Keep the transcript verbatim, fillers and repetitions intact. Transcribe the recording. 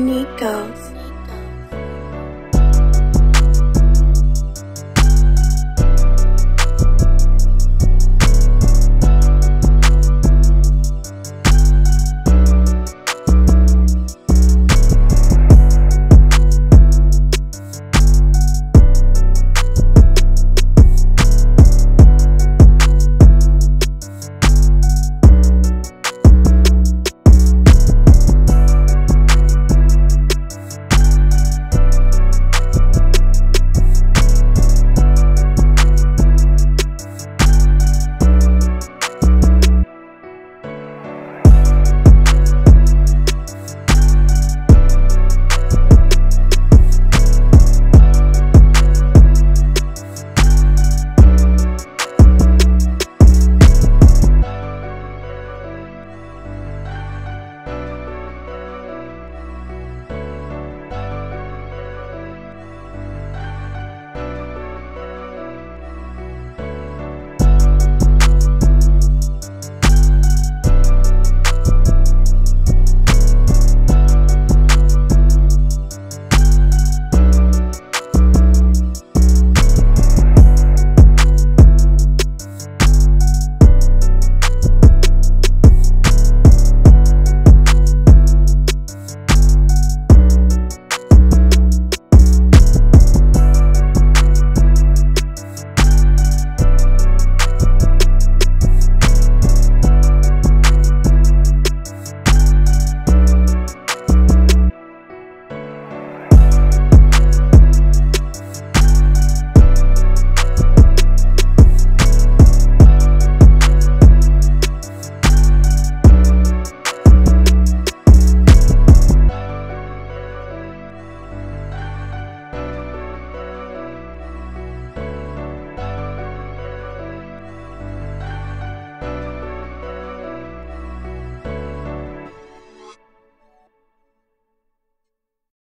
Nikos.